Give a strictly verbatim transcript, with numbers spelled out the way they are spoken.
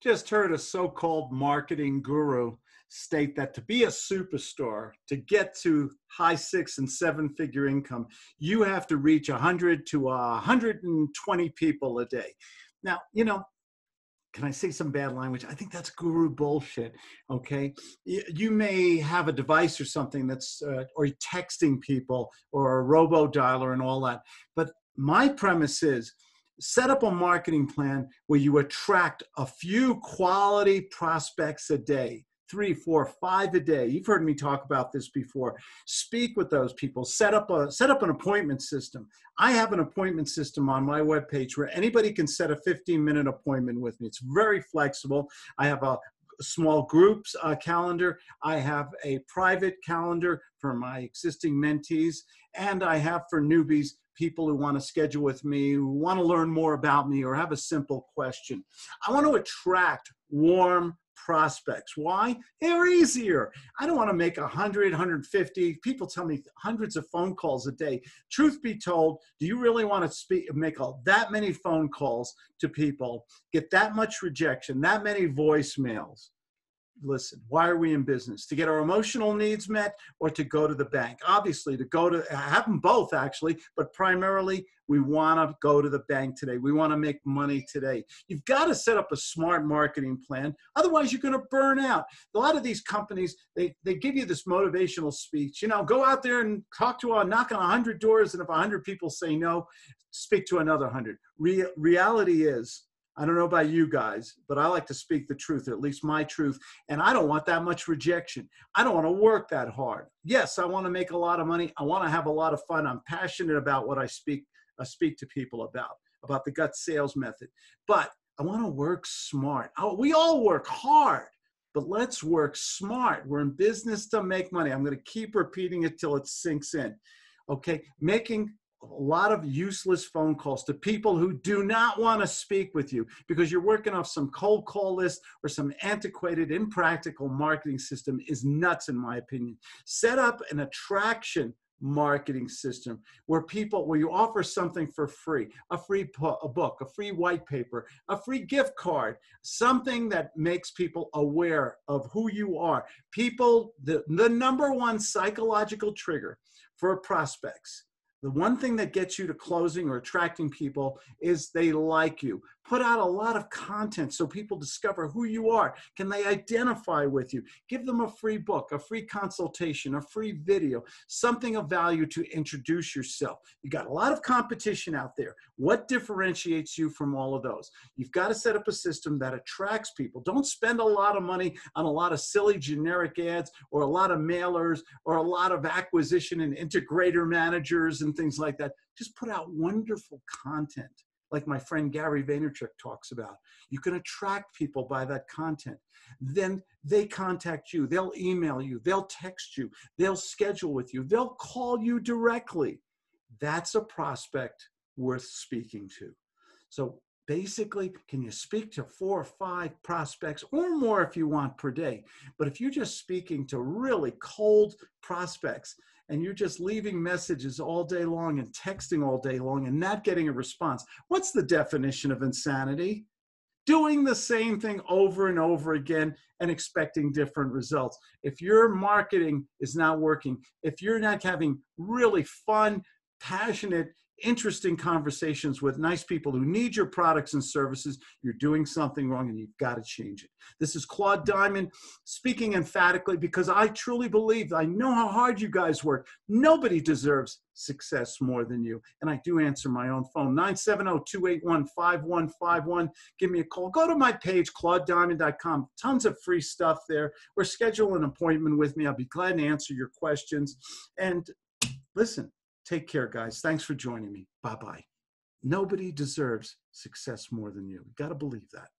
Just heard a so-called marketing guru state that to be a superstar, to get to high six and seven figure income, you have to reach one hundred to one hundred twenty people a day. Now, you know, can I say some bad language? I think that's guru bullshit, okay? You may have a device or something that's, uh, or you're texting people or a robo-dialer and all that. But my premise is, set up a marketing plan where you attract a few quality prospects a day, three, four, five a day. You've heard me talk about this before. Speak with those people. Set up a set up an appointment system. I have an appointment system on my webpage where anybody can set a fifteen minute appointment with me. It's very flexible. I have a small groups uh, calendar. I have a private calendar for my existing mentees, and I have for newbies, people who want to schedule with me, who want to learn more about me or have a simple question. I want to attract warm prospects. Why? They're easier. I don't want to make one hundred, one hundred fifty. People tell me hundreds of phone calls a day. Truth be told, do you really want to speak, make all that many phone calls to people, get that much rejection, that many voicemails? Listen, why are we in business? To get our emotional needs met or to go to the bank? Obviously, to go to, have them both actually, but primarily we want to go to the bank today. We want to make money today. You've got to set up a smart marketing plan. Otherwise, you're going to burn out. A lot of these companies, they, they give you this motivational speech. You know, go out there and talk to, a, knock on one hundred doors, and if one hundred people say no, speak to another one hundred. Re- reality is, I don't know about you guys, but I like to speak the truth, or at least my truth, and I don't want that much rejection. I don't want to work that hard. Yes, I want to make a lot of money. I want to have a lot of fun. I'm passionate about what I speak, I speak to people about, about the GUTS sales method. But I want to work smart. I, we all work hard, but let's work smart. We're in business to make money. I'm going to keep repeating it till it sinks in, okay? Making a lot of useless phone calls to people who do not want to speak with you because you're working off some cold call list or some antiquated, impractical marketing system is nuts, in my opinion. Set up an attraction marketing system where people, where you offer something for free, a free a book, a free white paper, a free gift card, something that makes people aware of who you are. People, the, the number one psychological trigger for prospects, the one thing that gets you to closing or attracting people is they like you. Put out a lot of content so people discover who you are. Can they identify with you? Give them a free book, a free consultation, a free video, something of value to introduce yourself. You got a lot of competition out there. What differentiates you from all of those? You've got to set up a system that attracts people. Don't spend a lot of money on a lot of silly generic ads or a lot of mailers or a lot of acquisition and integrator managers and and things like that. Just put out wonderful content, like my friend Gary Vaynerchuk talks about. You can attract people by that content. Then they contact you. They'll email you. They'll text you. They'll schedule with you. They'll call you directly. That's a prospect worth speaking to. So basically, can you speak to four or five prospects or more if you want per day? But if you're just speaking to really cold prospects, and you're just leaving messages all day long and texting all day long and not getting a response, what's the definition of insanity? Doing the same thing over and over again and expecting different results. If your marketing is not working, if you're not having really fun, passionate, interesting conversations with nice people who need your products and services, you're doing something wrong and you've got to change it. This is Claude Diamond speaking emphatically because I truly believe, I know how hard you guys work. Nobody deserves success more than you. And I do answer my own phone, nine seven zero, two eight one, five one five one. Give me a call. Go to my page, claude diamond dot com. Tons of free stuff there. Or schedule an appointment with me. I'll be glad to answer your questions. And listen, take care, guys. Thanks for joining me. Bye-bye. Nobody deserves success more than you. You've got to believe that.